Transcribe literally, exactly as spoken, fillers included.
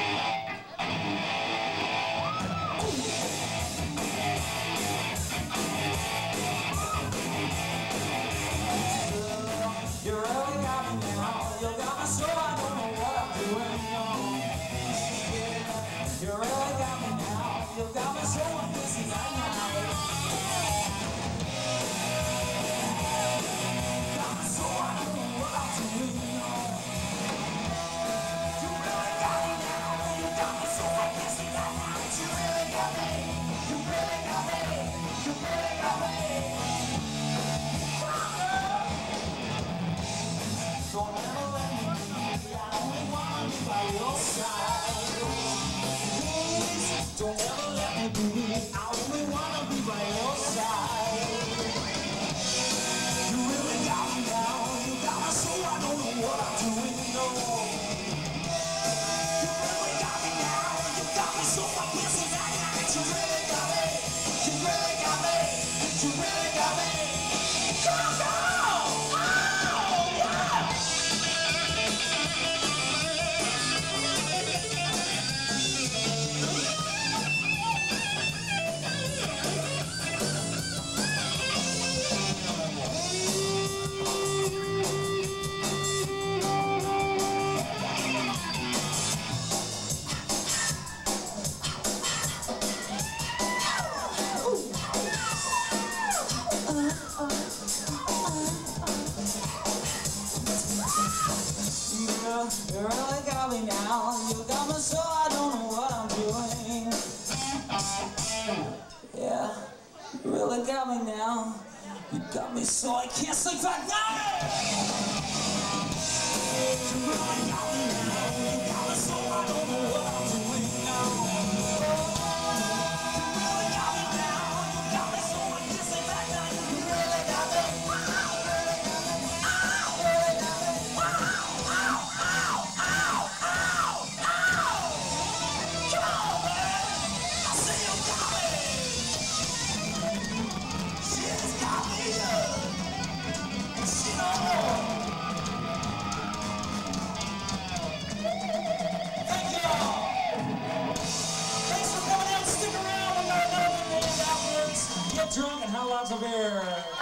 now. You got my soul. I don't know what I'm doing wrong. You really got me now. You got my soul. I'm missing right now. Don't ever let me be, I only wanna be by your side. You really got me now, you got my soul, I don't know what I'm doing, no. You really got me now, you got my soul, I can't see that night. You really got me, you really got me, you really got me. Come on, come on. You really got me now, you got me so I don't know what I'm doing. Yeah, you really got me now, you got me so I can't sleep at night. You really got me now, you got me so I don't know what I'm doing now. You really got me now, you got me so I can't sleep at night. You really got me, wow, really got me, wow, really got me, wow. Drunk and how lots of beer.